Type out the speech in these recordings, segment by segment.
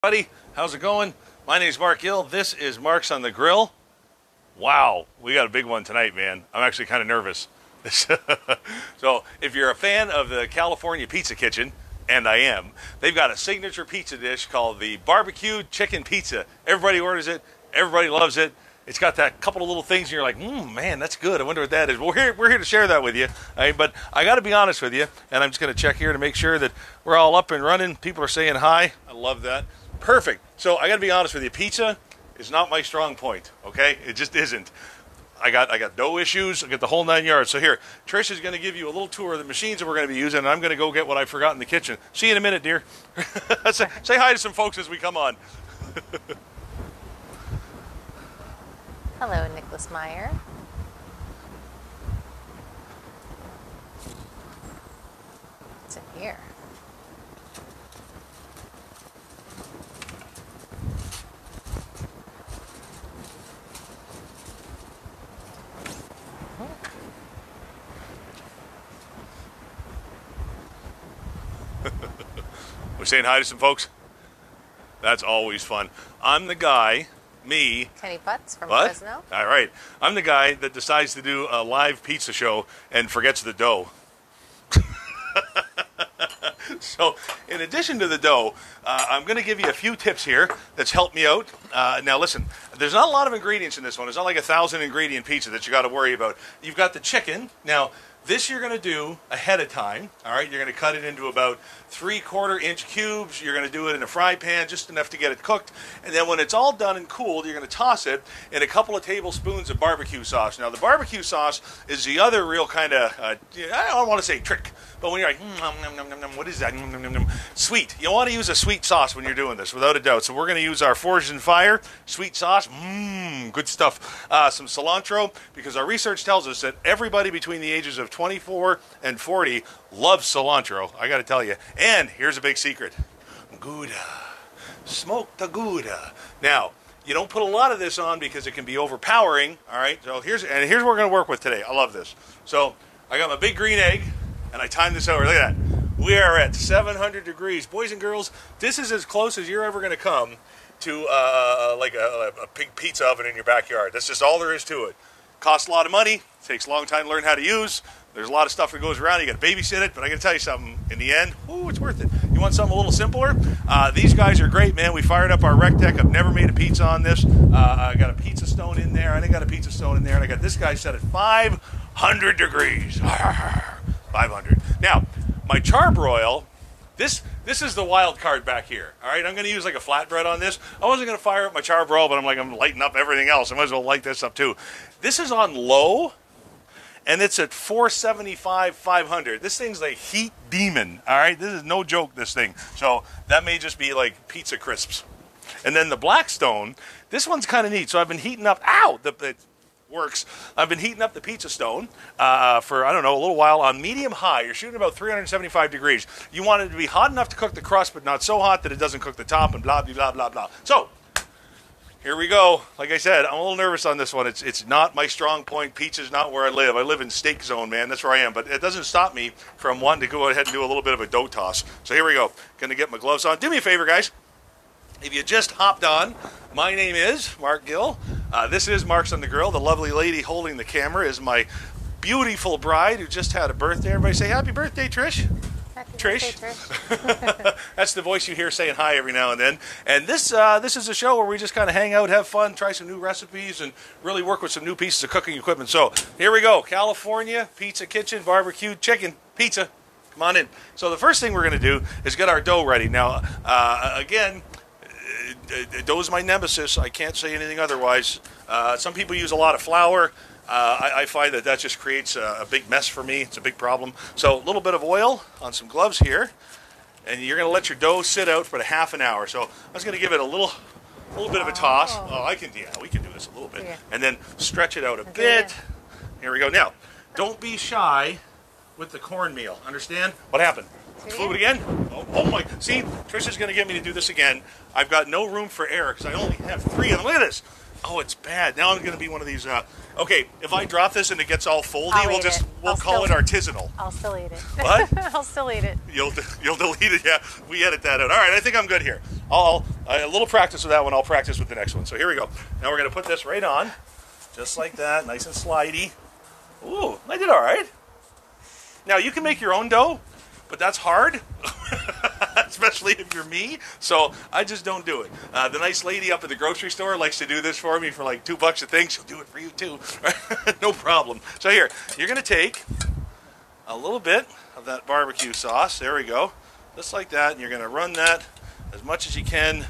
Buddy, how's it going? My name is Mark Gill. This is Marc's on the Grill. Wow, we got a big one tonight, man. I'm actually kind of nervous. So if you're a fan of the California Pizza Kitchen, and I am, they've got a signature pizza dish called the Barbecued Chicken Pizza. Everybody orders it. Everybody loves it. It's got that couple of little things, and you're like, man, that's good. I wonder what that is. Well, we're here to share that with you. I mean, but I got to be honest with you, and I'm just going to check here to make sure that we're all up and running. People are saying hi. I love that. Perfect. So I got to be honest with you. Pizza is not my strong point. Okay, it just isn't. I got dough issues. I got the whole nine yards. So here, Trish is going to give you a little tour of the machines that we're going to be using, and I'm going to go get what I forgot in the kitchen. See you in a minute, dear. Say hi to some folks as we come on. Hello, Nicholas Meyer. What's in here? We're saying hi to some folks. That's always fun. I'm the guy, Kenny Butts from Fresno. All right. I'm the guy that decides to do a live pizza show and forgets the dough. So in addition to the dough, I'm going to give you a few tips here that's helped me out. Now listen, there's not a lot of ingredients in this one. It's not like a 1,000 ingredient pizza that you got to worry about. You've got the chicken. Now this you're going to do ahead of time. All right, you're going to cut it into about 3/4-inch cubes. You're going to do it in a fry pan, just enough to get it cooked. And then when it's all done and cooled, you're going to toss it in a couple of tablespoons of barbecue sauce. Now the barbecue sauce is the other real kind of, I don't want to say trick, but when you're like, what is that? Sweet. You want to use a sweet sauce when you're doing this, without a doubt. So we're going to use our Forged in Fire sweet sauce. Good stuff. Some cilantro, because our research tells us that everybody between the ages of 24 and 40 loves cilantro. I got to tell you. And here's a big secret. Gouda. Smoke the Gouda. Now, you don't put a lot of this on because it can be overpowering. All right. So here's what we're going to work with today. I love this. So I got my Big Green Egg. And I timed this over. Look at that. We are at 700 degrees. Boys and girls, this is as close as you're ever going to come to like a big pizza oven in your backyard. That's just all there is to it. Costs a lot of money. Takes a long time to learn how to use. There's a lot of stuff that goes around. You got to babysit it. But I got to tell you something. In the end, ooh, it's worth it. You want something a little simpler? These guys are great, man. We fired up our Rec Teq. I've never made a pizza on this. I got a pizza stone in there. And I got a pizza stone in there. And I got this guy set at 500 degrees. 500. Now, my Char-Broil, this is the wild card back here. All right, I'm going to use like a flatbread on this. I wasn't going to fire up my Char-Broil, but I'm like, I'm lighting up everything else. I might as well light this up too. This is on low, and it's at 475, 500. This thing's like heat demon. All right, this is no joke, this thing. So that may just be like pizza crisps. And then the Blackstone, this one's kind of neat. So I've been heating up, ow, works. I've been heating up the pizza stone for, I don't know, a little while on medium high. You're shooting about 375 degrees. You want it to be hot enough to cook the crust, but not so hot that it doesn't cook the top and blah, blah, blah, blah, blah. So here we go. Like I said, I'm a little nervous on this one. It's not my strong point. Pizza's not where I live. I live in steak zone, man. That's where I am. But it doesn't stop me from wanting to go ahead and do a little bit of a dough toss. So here we go. Going to get my gloves on. Do me a favor, guys. If you just hopped on, my name is Mark Gill. This is Mark's on the Grill. The lovely lady holding the camera is my beautiful bride who just had a birthday. Everybody say happy birthday, Trish. Happy Trish. Birthday, Trish. That's the voice you hear saying hi every now and then. And this is a show where we just kind of hang out, have fun, try some new recipes, and really work with some new pieces of cooking equipment. So here we go. California Pizza Kitchen, barbecued chicken pizza. Come on in. So the first thing we're going to do is get our dough ready. Now, again, dough is my nemesis. I can't say anything otherwise. Some people use a lot of flour. I find that just creates a big mess for me. It's a big problem. So a little bit of oil on some gloves here, and you're going to let your dough sit out for about half an hour. So I'm just going to give it a little bit of a toss. Oh, I can. Yeah, we can do this a little bit, yeah. And then stretch it out a bit. Here we go. Now, don't be shy with the cornmeal. Understand what happened? Flew it again? Oh my, see, Trisha's going to get me to do this again. I've got no room for error because I only have 3 of them. Look at this. Oh, it's bad. Now I'm going to be one of these. Okay, if I drop this and it gets all foldy, we'll call it artisanal. I'll still eat it. What? I'll still eat it. You'll delete it. Yeah, we edit that out. All right, I think I'm good here. A little practice with that one. I'll practice with the next one. So here we go. Now we're going to put this right on, just like that, nice and slidey. Ooh, I did all right. Now you can make your own dough, but that's hard. Especially if you're me, so I just don't do it. The nice lady up at the grocery store likes to do this for me for like $2 a thing. She'll do it for you too. No problem. So here, you're going to take a little bit of that barbecue sauce. There we go. Just like that. And you're going to run that as much as you can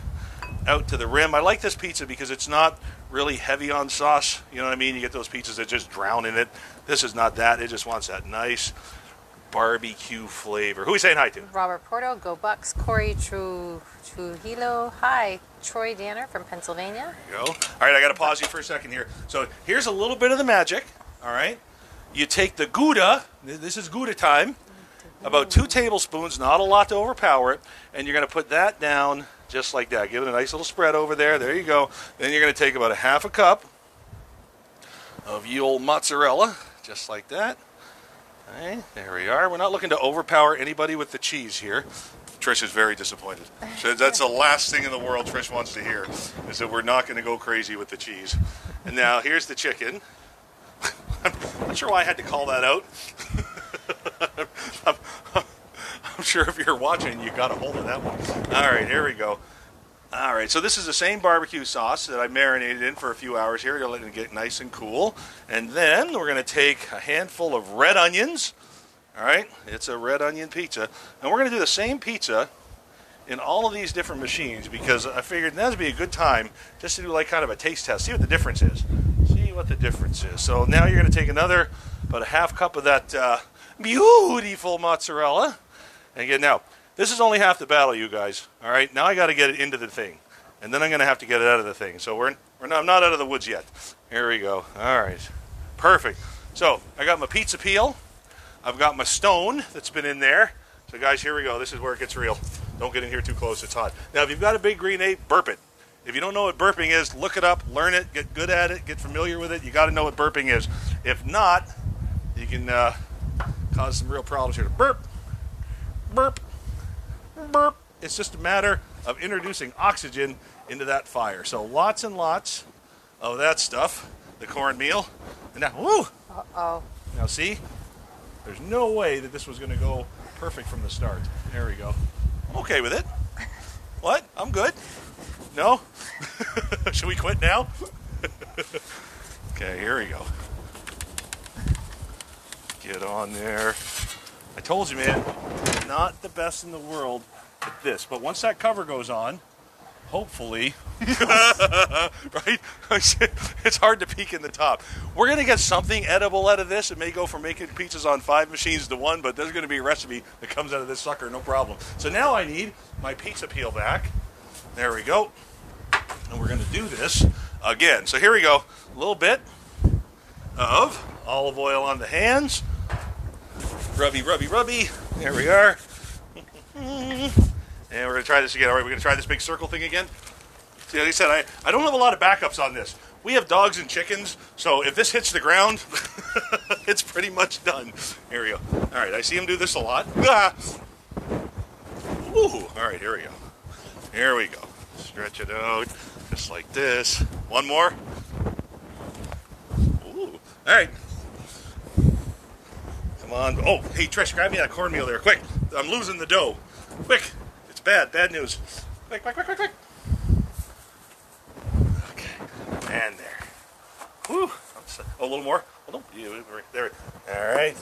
out to the rim. I like this pizza because it's not really heavy on sauce. You know what I mean? You get those pizzas that just drown in it. This is not that. It just wants that nice barbecue flavor. Who are we saying hi to? Robert Porto, Go Bucks, Corey Trujillo. Hi, Troy Danner from Pennsylvania. There you go. All right, I got to pause you for a second here. So here's a little bit of the magic. All right, you take the Gouda. This is Gouda time. About 2 tablespoons, not a lot to overpower it, and you're going to put that down just like that. Give it a nice little spread over there. There you go. Then you're going to take about a half a cup of ye old mozzarella, just like that. Right, there we are. We're not looking to overpower anybody with the cheese here. Trish is very disappointed. That's the last thing in the world Trish wants to hear, is that we're not going to go crazy with the cheese. And now here's the chicken. I'm not sure why I had to call that out. I'm sure if you're watching, you got a hold of that one. All right, here we go. All right, so this is the same barbecue sauce that I marinated in for a few hours here. You're letting it get nice and cool. And then we're going to take a handful of red onions. All right, it's a red onion pizza. And we're going to do the same pizza in all of these different machines because I figured that would be a good time just to do like kind of a taste test. See what the difference is. See what the difference is. So now you're going to take another, about a half cup of that beautiful mozzarella. And again, now, this is only half the battle, you guys. All right, now I got to get it into the thing, and then I'm going to have to get it out of the thing. So I'm not out of the woods yet. Here we go. All right, perfect. So I got my pizza peel. I've got my stone that's been in there. So guys, here we go. This is where it gets real. Don't get in here too close. It's hot. Now, if you've got a Big Green Egg, burp it. If you don't know what burping is, look it up, learn it, get good at it, get familiar with it. You got to know what burping is. If not, you can cause some real problems here. Burp, burp. Burp. It's just a matter of introducing oxygen into that fire. So lots and lots of that stuff, the cornmeal. And now, woo! Uh-oh. Now see, there's no way that this was going to go perfect from the start. There we go. I'm okay with it. What? I'm good. No? Should we quit now? Okay, here we go. Get on there. I told you, man, not the best in the world at this. But once that cover goes on, hopefully, right? It's hard to peek in the top. We're going to get something edible out of this. It may go from making pizzas on 5 machines to 1, but there's going to be a recipe that comes out of this sucker, no problem. So now I need my pizza peel back. There we go. And we're going to do this again. So here we go. A little bit of olive oil on the hands. Rubby, rubby, rubby. There we are. And we're going to try this again. All right, we're going to try this big circle thing again. See, like I said, I don't have a lot of backups on this. We have dogs and chickens, so if this hits the ground, it's pretty much done. Here we go. All right, I see him do this a lot. Ah! Ooh, all right, here we go. Here we go. Stretch it out, just like this. One more. Ooh, all right. On. Oh, hey, Trish, grab me that cornmeal there, quick. I'm losing the dough. Quick. It's bad news. Quick, quick, quick, quick, quick. Okay. And there. Whew. Oh, a little more. Hold on. There. All right.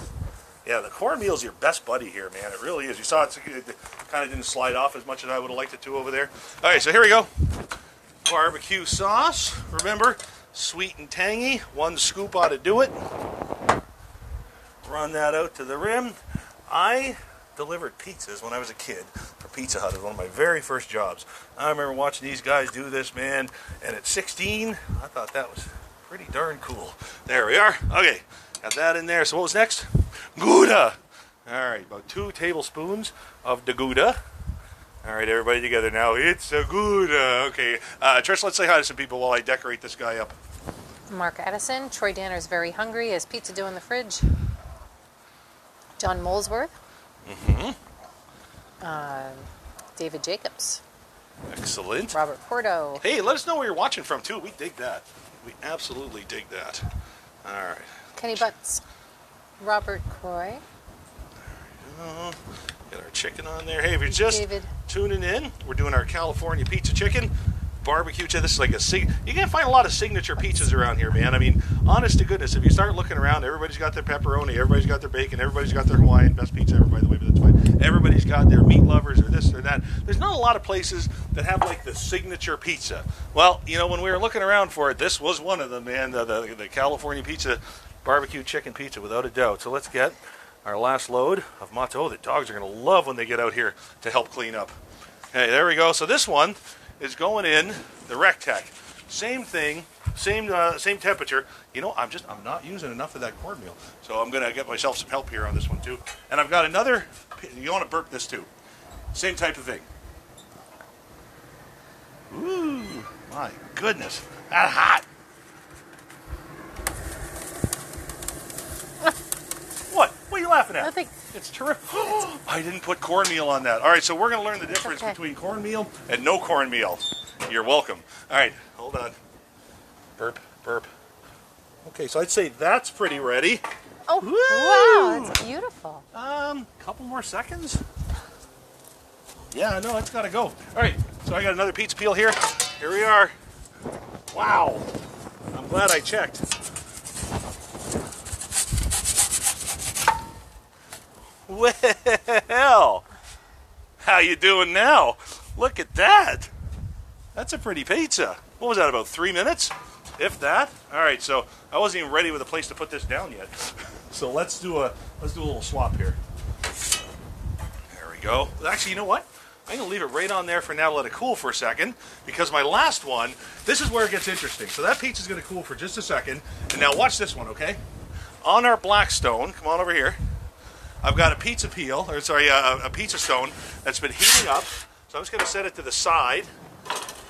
Yeah, the cornmeal's your best buddy here, man. It really is. You saw it kind of didn't slide off as much as I would have liked it to over there. All right, so here we go. Barbecue sauce. Remember, sweet and tangy. 1 scoop ought to do it. Run that out to the rim. I delivered pizzas when I was a kid for Pizza Hut. It was one of my very first jobs. I remember watching these guys do this, man. And at 16, I thought that was pretty darn cool. There we are. Okay, got that in there. So what was next? Gouda. All right, about 2 tablespoons of the Gouda. All right, everybody together now. It's a good, okay. Trish, let's say hi to some people while I decorate this guy up. Mark Edison. Troy Danner's very hungry. Has pizza due in the fridge? John Molesworth. Mm-hmm. David Jacobs. Excellent. Robert Porto. Hey, let us know where you're watching from, too. We dig that. We absolutely dig that. All right. Kenny Butts. Robert Croy. There we go. Got our chicken on there. Hey, if you're just tuning in, we're doing our California pizza chicken barbecue. This is like a you can't find a lot of signature pizzas around here, man. I mean, honest to goodness, if you start looking around, everybody's got their pepperoni, everybody's got their bacon, everybody's got their Hawaiian best pizza ever, by the way, but that's fine. Everybody's got their meat lovers or this or that. There's not a lot of places that have like the signature pizza. Well, you know, when we were looking around for it, this was one of them, man. The California pizza barbecued chicken pizza, without a doubt. So let's get our last load of Mato. The dogs are going to love when they get out here to help clean up. Hey, there we go. So this one is going in the Rec Teq. Same thing, same temperature. You know, I'm not using enough of that cornmeal, so I'm going to get myself some help here on this one too. And I've got another. You want to burp this too? Same type of thing. Ooh, my goodness, that's hot. What are you laughing at? Nothing. It's terrific. I didn't put cornmeal on that. All right, so we're going to learn the difference between cornmeal and no cornmeal. You're welcome. All right, hold on. Burp, burp. Okay, so I'd say that's pretty ready. Oh, woo! Wow, that's beautiful. A couple more seconds. Yeah, no, it's got to go. All right, so I got another pizza peel here. Here we are. Wow. I'm glad I checked. Well, how you doing now? Look at that. That's a pretty pizza. What was that, about 3 minutes? If that. All right, so I wasn't even ready with a place to put this down yet. So let's do a little swap here. There we go. Actually, you know what? I'm going to leave it right on there for now, let it cool for a second, because my last one, this is where it gets interesting. So that pizza's going to cool for just a second. And now watch this one, okay? On our Blackstone, come on over here. I've got a pizza peel, or sorry, a pizza stone that's been heating up. So I'm just going to set it to the side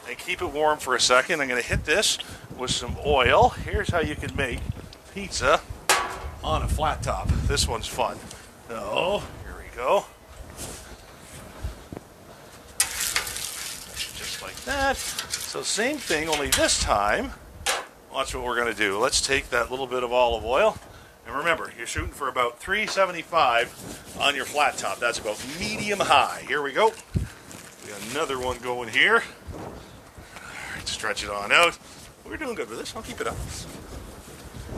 and keep it warm for a second. I'm going to hit this with some oil. Here's how you can make pizza on a flat top. This one's fun. So here we go. Just like that. So same thing, only this time, watch what we're going to do. Let's take that little bit of olive oil. And remember, you're shooting for about 375 on your flat top. That's about medium high. Here we go. We got another one going here. All right, stretch it on out. We're doing good with this. I'll keep it up.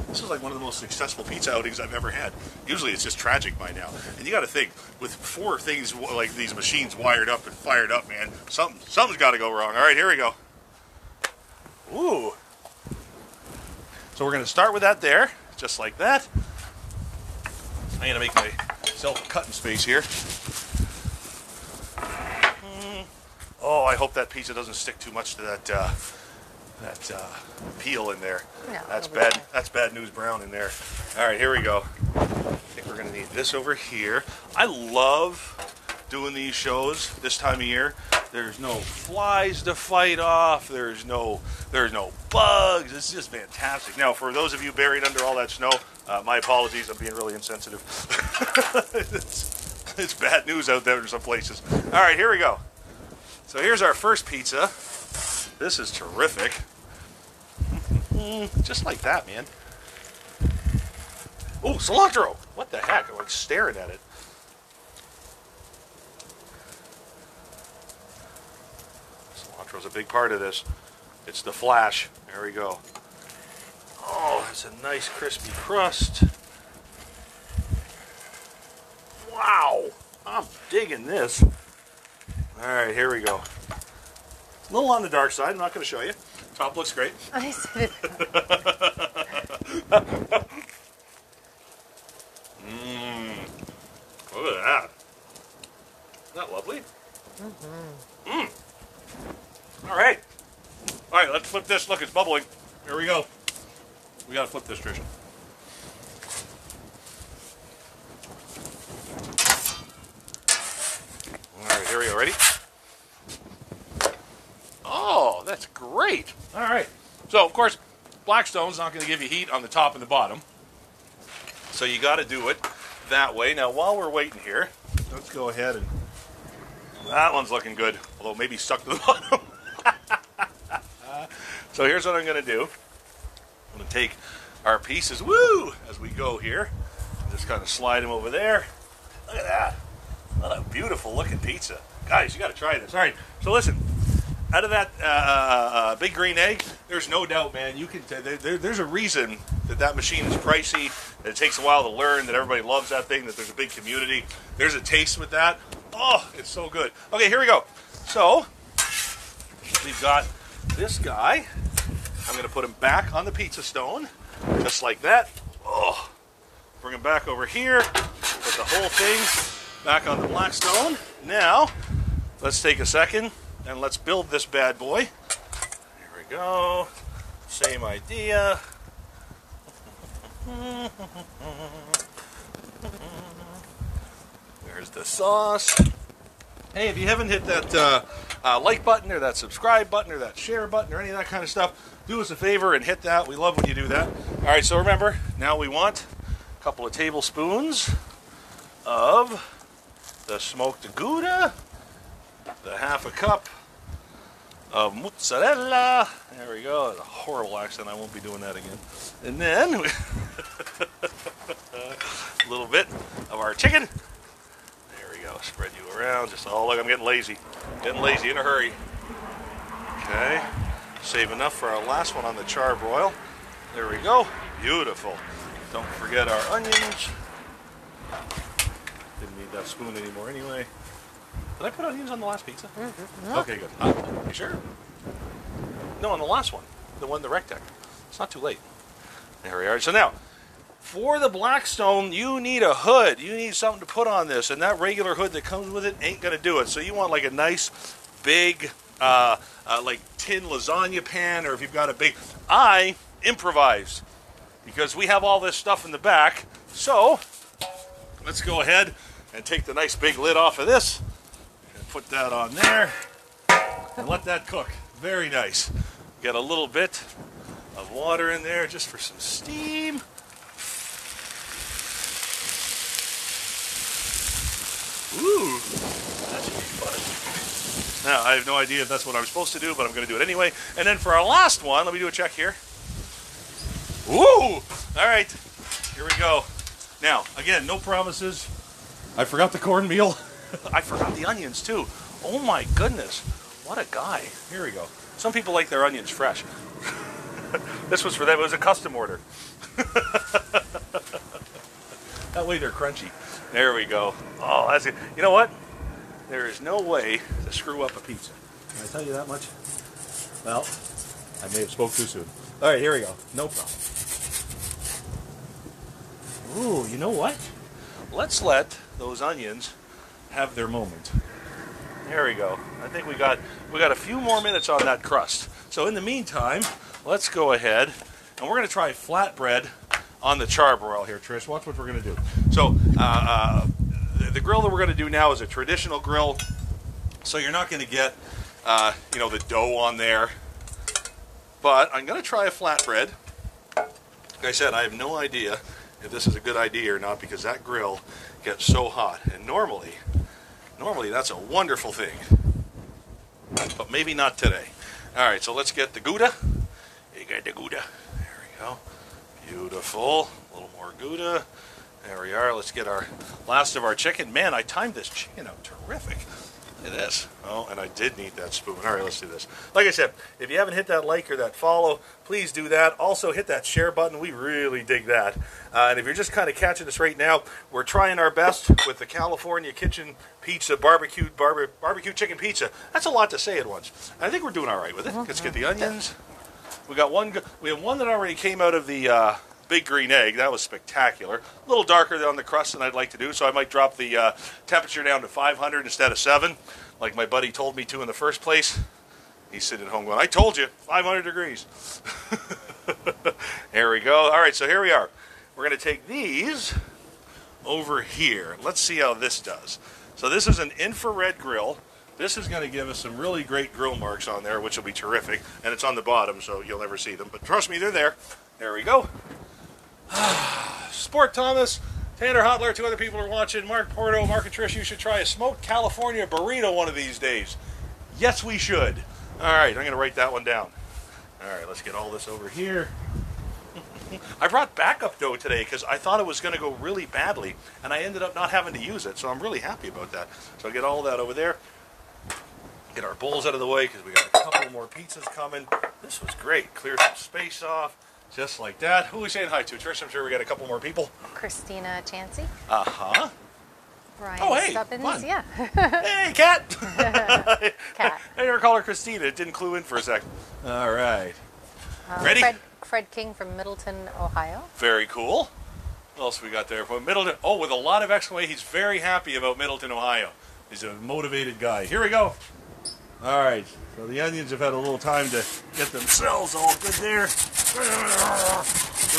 This is like one of the most successful pizza outings I've ever had. Usually it's just tragic by now. And you got to think, with four things like these machines wired up and fired up, man, something's got to go wrong. All right, here we go. Ooh. So we're going to start with that there. Just like that. I'm going to make myself a cutting space here. Oh, I hope that pizza doesn't stick too much to that peel in there. No, that's bad. Good. That's bad news brown in there. All right, here we go. I think we're going to need this over here. I love doing these shows this time of year. There's no flies to fight off. There's no bugs. It's just fantastic. Now, for those of you buried under all that snow, my apologies. I'm being really insensitive. It's bad news out there in some places. All right, here we go. So here's our first pizza. This is terrific. Just like that, man. Oh, cilantro. What the heck? I'm like staring at it. Is a big part of this. It's the flash. There we go. Oh, it's a nice crispy crust. Wow, I'm digging this. All right, here we go. A little on the dark side. I'm not going to show you. Top looks great. I said it. Look at that. Isn't that lovely? All right, let's flip this. Look, it's bubbling. Here we go. We got to flip this, Trish. All right, here we go. Ready? that's great. All right. So, of course, Blackstone's not going to give you heat on the top and the bottom. So you got to do it that way. Now, while we're waiting here, let's go ahead and... That one's looking good, although maybe stuck to the bottom. So here's what I'm going to do. I'm going to take our pieces, woo, as we go here. Just kind of slide them over there. Look at that. What a beautiful looking pizza. Guys, you got to try this. All right, so listen. Out of that Big Green Egg, there's no doubt, man. You can. There's a reason that that machine is pricey, that it takes a while to learn, that everybody loves that thing, that there's a big community. There's a taste with that. Oh, it's so good. Okay, here we go. So, we've got this guy. I'm going to put him back on the pizza stone, just like that. Oh, bring him back over here. Put the whole thing back on the black stone. Now, let's take a second. And let's build this bad boy. Here we go. Same idea. There's the sauce. Hey, if you haven't hit that like button or that subscribe button or that share button or any of that kind of stuff, do us a favor and hit that. We love when you do that. All right, so remember, now we want a couple of tablespoons of the smoked Gouda. The half a cup of mozzarella. There we go. That's a horrible accent. I won't be doing that again. And then a little bit of our chicken. There we go. Spread you around. Just, oh, look, I'm getting lazy. Getting lazy in a hurry. Okay. Save enough for our last one on the char-broil. There we go. Beautiful. Don't forget our onions. Didn't need that spoon anymore anyway. Did I put onions on the last pizza? Mm-hmm. Okay, good. You sure? No, on the last one. The one, the Rec Teq. It's not too late. There we are. So now, for the Blackstone, you need a hood. You need something to put on this. And that regular hood that comes with it ain't going to do it. So you want like a nice, big, like tin lasagna pan. Or if you've got a big... I improvised. Because we have all this stuff in the back. So, let's go ahead and take the nice big lid off of this. Put that on there and let that cook. Very nice. Get a little bit of water in there just for some steam. Ooh, that should be fun. Now, I have no idea if that's what I'm supposed to do, but I'm going to do it anyway. And then for our last one, let me do a check here. Ooh, all right, here we go. Now, again, no promises. I forgot the cornmeal. I forgot the onions, too. Oh, my goodness. What a guy. Here we go. Some people like their onions fresh. This was for them. It was a custom order. That way they're crunchy. There we go. Oh, that's good. You know what? There is no way to screw up a pizza. Can I tell you that much? Well, I may have spoke too soon. All right, here we go. No problem. Ooh, you know what? Let's let those onions... have their moment. There we go. I think we got a few more minutes on that crust. So in the meantime, let's go ahead and we're going to try flatbread on the char-broil here, Trish. Watch what we're going to do. So the grill that we're going to do now is a traditional grill. So you're not going to get, you know, the dough on there. But I'm going to try a flatbread. Like I said, I have no idea if this is a good idea or not because that grill gets so hot. And normally that's a wonderful thing, but maybe not today. All right, so let's get the Gouda. You got the Gouda. There we go. Beautiful. A little more Gouda. There we are. Let's get our last of our chicken. Man, I timed this chicken out terrific. Look at this. Oh, and I did need that spoon. All right, let's do this. Like I said, if you haven't hit that like or that follow, please do that. Also, hit that share button. We really dig that. And if you're just kind of catching us right now, we're trying our best with the California Kitchen Pizza, Barbecued Chicken Pizza. That's a lot to say at once. I think we're doing all right with it. Let's get the onions. We have one that already came out of the... Big Green Egg. That was spectacular. A little darker on the crust than I'd like to do, so I might drop the temperature down to 500 instead of 7, like my buddy told me to in the first place. He's sitting at home going, I told you, 500 degrees. There we go. All right, so here we are. We're going to take these over here. Let's see how this does. So this is an infrared grill This is going to give us some really great grill marks on there, which will be terrific. And it's on the bottom, so you'll never see them. But trust me, they're there. There we go. Sport Thomas, Tanner Hodler, two other people are watching. Mark Porto, Mark and Trish, you should try a smoked California burrito one of these days. Yes, we should. All right, I'm going to write that one down. All right, let's get all this over here. I brought backup dough today because I thought it was going to go really badly, and I ended up not having to use it, so I'm really happy about that. So I'll get all that over there. Get our bowls out of the way because we got a couple more pizzas coming. This was great. Clear some space off, just like that. Who are we saying hi to? Trish, I'm sure we got a couple more people. Christina Chancy. Uh-huh. Ryan Stubbins, yeah. Hey, Kat. Kat. I never called her Christina. It didn't clue in for a second. All right. Ready? Fred King from Middleton, Ohio. Very cool. What else we got there? Well, Middleton. Oh, with a lot of exclamation. He's very happy about Middleton, Ohio. He's a motivated guy. Here we go. All right. So the onions have had a little time to get themselves all good there.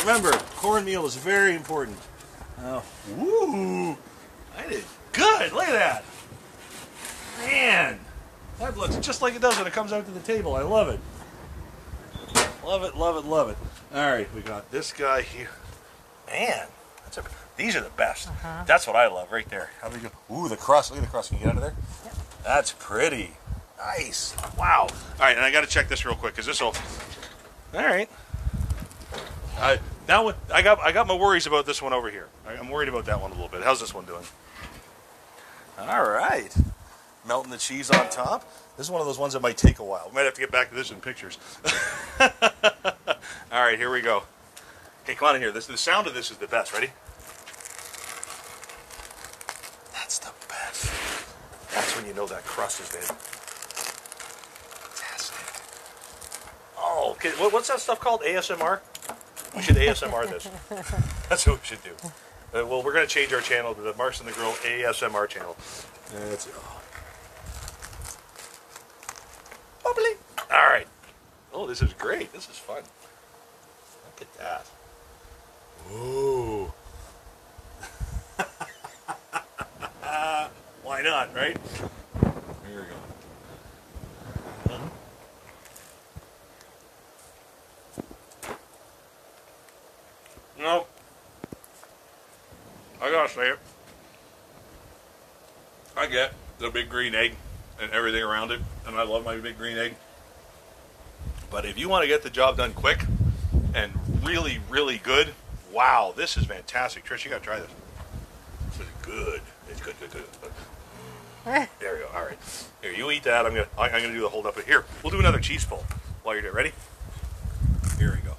Remember, cornmeal is very important. Woo! I did good. Look at that. Man, that looks just like it does when it comes out to the table. I love it. Love it, love it, love it. All right, we got this guy here. Man, that's a, these are the best. Uh-huh. That's what I love right there. How do you go? Ooh, the crust. Look at the crust. Can you get out of there? Yep. That's pretty. Nice. Wow. All right, and I got to check this real quick because this will... All right. Now I got my worries about this one over here. I'm worried about that one a little bit. How's this one doing? All right. Melting the cheese on top. This is one of those ones that might take a while. We might have to get back to this in pictures. All right, here we go. Okay, come on in here. This, the sound of this is the best. Ready? That's the best. That's when you know that crust is in. Fantastic. Oh, okay. What's that stuff called? ASMR? We should ASMR this. That's what we should do. Well, we're going to change our channel to the Marc's on the Grill ASMR channel. That's it. Oh. All right. Oh, this is great. This is fun. Look at that. Ooh. Why not, right? Here we go. No. I gotta say it. I get the Big Green Egg and everything around it, and I love my Big Green Egg. But if you want to get the job done quick and really, really good, wow, this is fantastic. Trish, you got to try this. This is good. It's good, good, good. There we go. All right. Here, you eat that. I'm gonna do the hold up of here. We'll do another cheese pull while you're there. Ready? Here we go.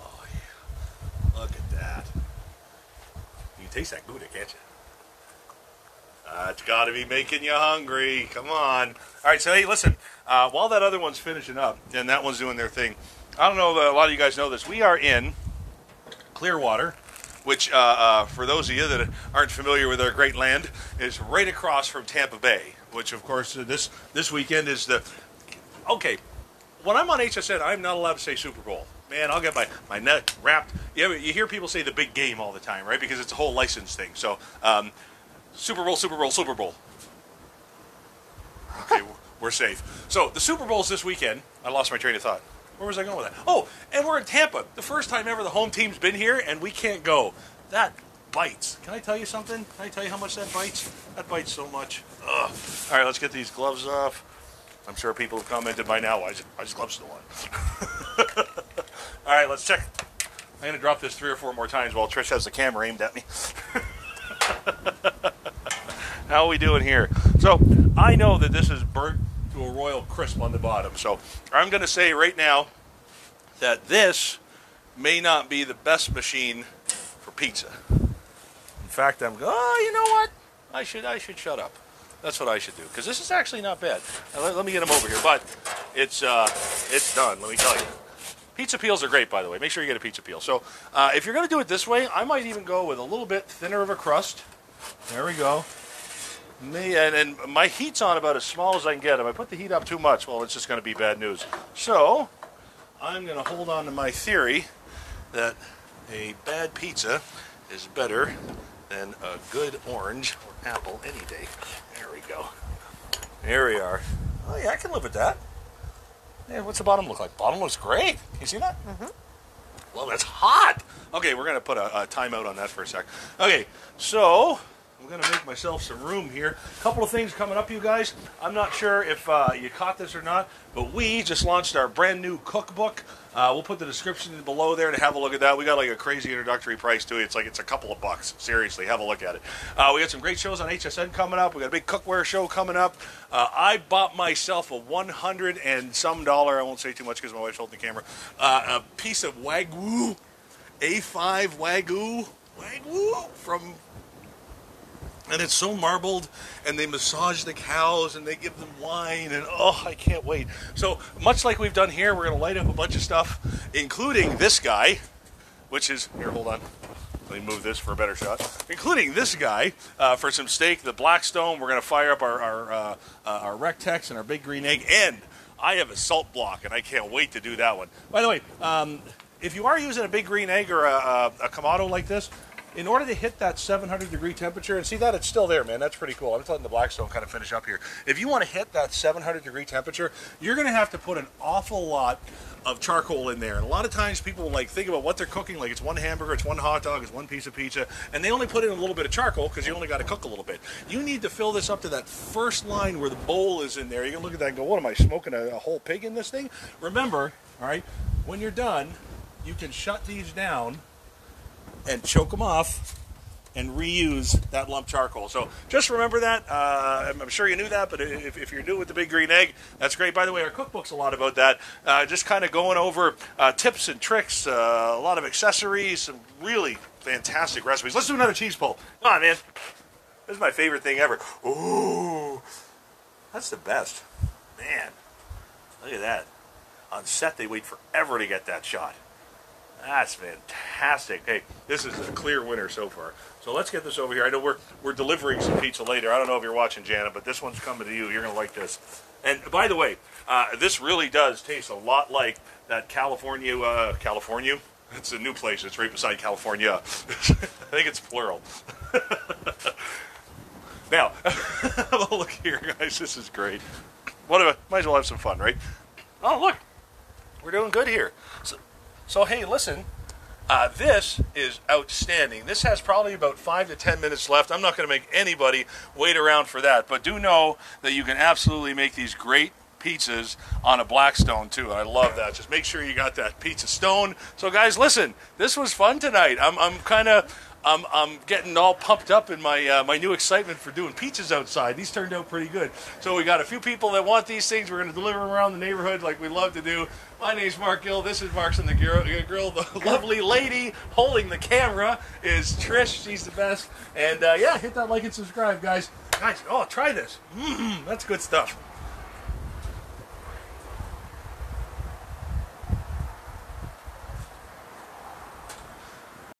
Oh, yeah. Look at that. You can taste that Gouda, can't you? It's got to be making you hungry. Come on. All right, so hey, listen, while that other one's finishing up and that one's doing their thing, I don't know that a lot of you guys know this. We are in Clearwater, which for those of you that aren't familiar with our great land, is right across from Tampa Bay, which, of course, this weekend is the... Okay, when I'm on HSN, I'm not allowed to say Super Bowl. Man, I'll get my neck wrapped. You hear people say the big game all the time, right, because it's a whole license thing. So... Super Bowl, Super Bowl, Super Bowl. Okay, we're safe. So, the Super Bowl's this weekend. I lost my train of thought. Where was I going with that? Oh, and we're in Tampa. The first time ever the home team's been here, and we can't go. That bites. Can I tell you something? Can I tell you how much that bites? That bites so much. Ugh. All right, let's get these gloves off. I'm sure people have commented by now, why is gloves still on? All right, let's check. I'm going to drop this 3 or 4 more times while Trish has the camera aimed at me. How are we doing here? So, I know that this is burnt to a royal crisp on the bottom. So, I'm going to say right now that this may not be the best machine for pizza. In fact, I'm going, oh, you know what? I should shut up. That's what I should do. Because this is actually not bad. Now, let me get them over here. But it's done, let me tell you. Pizza peels are great, by the way. Make sure you get a pizza peel. So if you're going to do it this way, I might even go with a little bit thinner of a crust. There we go. And my heat's on about as small as I can get. If I put the heat up too much, well, it's just going to be bad news. So I'm going to hold on to my theory that a bad pizza is better than a good orange or apple any day. There we go. Here we are. Oh, yeah, I can live with that. Yeah, what's the bottom look like? Bottom looks great. Can you see that? Mm-hmm. Well, that's hot. Okay, we're going to put a timeout on that for a sec. Okay, so I'm going to make myself some room here. A couple of things coming up, you guys. I'm not sure if you caught this or not, but we just launched our brand new cookbook. We'll put the description below there to have a look at that. We got like a crazy introductory price to it. It's like it's a couple of bucks. Seriously, have a look at it. We got some great shows on HSN coming up. We got a big cookware show coming up. I bought myself a $100 and some. I won't say too much because my wife's holding the camera. A piece of Wagyu, A5 Wagyu, from. And it's so marbled, and they massage the cows, and they give them wine, and oh, I can't wait. So, much like we've done here, we're going to light up a bunch of stuff, including this guy, which is, here, hold on. Let me move this for a better shot. Including this guy for some steak, the Blackstone. We're going to fire up our Rec Teqs and our Big Green Egg, and I have a salt block, and I can't wait to do that one. By the way, if you are using a Big Green Egg or a Kamado like this, in order to hit that 700-degree temperature, and see that it's still there, man, that's pretty cool. I'm just letting the Blackstone kind of finish up here. If you want to hit that 700-degree temperature, you're going to have to put an awful lot of charcoal in there. And a lot of times people like think about what they're cooking, like it's one hamburger, it's one hot dog, it's one piece of pizza, and they only put in a little bit of charcoal because you only got to cook a little bit. You need to fill this up to that first line where the bowl is in there. You can look at that and go, what am I smoking, a whole pig in this thing? Remember, all right, when you're done, you can shut these down and choke them off and reuse that lump charcoal. So just remember that. I'm sure you knew that, but if you're new with the Big Green Egg, that's great. By the way, our cookbook's a lot about that. Just kind of going over tips and tricks, a lot of accessories, some really fantastic recipes. Let's do another cheese pull. Come on, man. This is my favorite thing ever. Ooh, that's the best. Man, look at that. On set, they wait forever to get that shot. That's fantastic. Hey, this is a clear winner so far. So let's get this over here. I know we're delivering some pizza later. I don't know if you're watching, Jana, but this one's coming to you. You're going to like this. And by the way, this really does taste a lot like that California, It's a new place. It's right beside California. I think it's plural. Now, look here, guys. This is great. Might as well have some fun, right? Oh, look. We're doing good here. So hey, listen, this is outstanding. This has probably about 5 to 10 minutes left. I'm not going to make anybody wait around for that, but do know that you can absolutely make these great pizzas on a Blackstone too. I love that. Just make sure you got that pizza stone. So guys, listen, this was fun tonight. I'm getting all pumped up in my my new excitement for doing pizzas outside. These turned out pretty good. So we got a few people that want these things. We're going to deliver them around the neighborhood like we love to do. My name's Mark Gill. This is Marc's on the Grill. The lovely lady holding the camera is Trish. She's the best. And yeah, hit that like and subscribe, guys. Guys, oh, try this. That's good stuff.